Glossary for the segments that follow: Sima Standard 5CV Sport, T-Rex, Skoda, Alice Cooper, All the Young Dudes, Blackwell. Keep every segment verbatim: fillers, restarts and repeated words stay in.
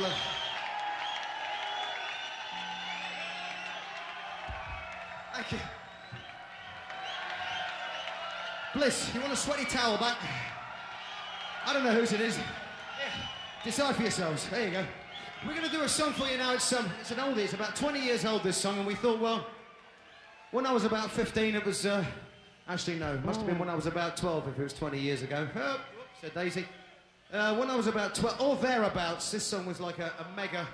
Alice. Thank you. Bliss, you want a sweaty towel back? I don't know whose it is. Yeah. Decide for yourselves. There you go. We're going to do a song for you now. It's, um, it's an oldie. It's about twenty years old, this song, and we thought, well, when I was about fifteen, it was... Uh, actually, no. It must have been when I was about twelve, if it was twenty years ago. Oh, said Daisy. Uh, when I was about twelve, or thereabouts, this song was like a, a mega,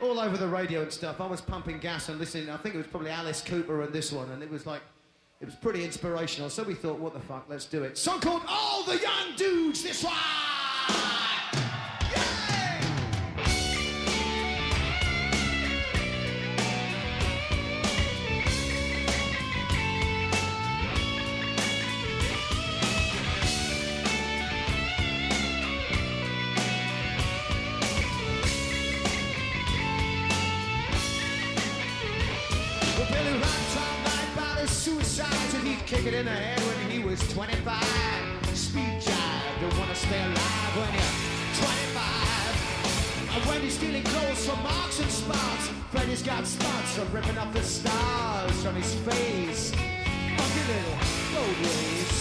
all over the radio and stuff. I was pumping gas and listening. I think it was probably Alice Cooper and this one, and it was like, it was pretty inspirational. So we thought, what the fuck, let's do it. Song called All the Young Dudes, this one! Kick it in the head when he was twenty-five. Speed jive, don't wanna stay alive when you're twenty-five. And when he's stealing clothes from Marks and Sparks, Freddy's got spots from ripping off the stars from his face. Funky little roadways,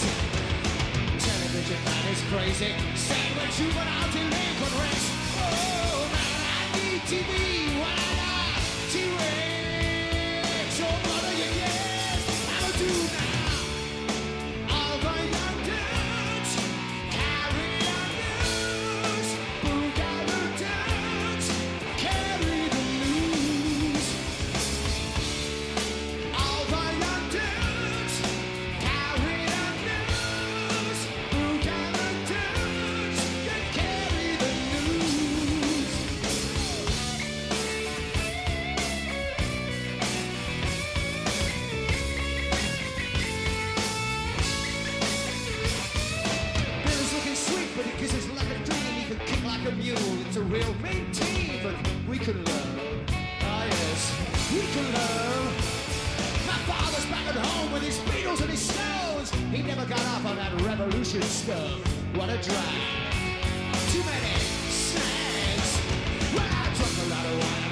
television man is crazy. Say what you want, I'll delinquent race. Oh man, I need T V. Why not T-Rex? Oh brother, you guess I'll do that. It's a real mean team, but we can learn. Ah, yes, we can learn. My father's back at home with his Beatles and his Stones. He never got off on that revolution stuff. What a drag. Too many snags. Well, I drunk a lot of wine.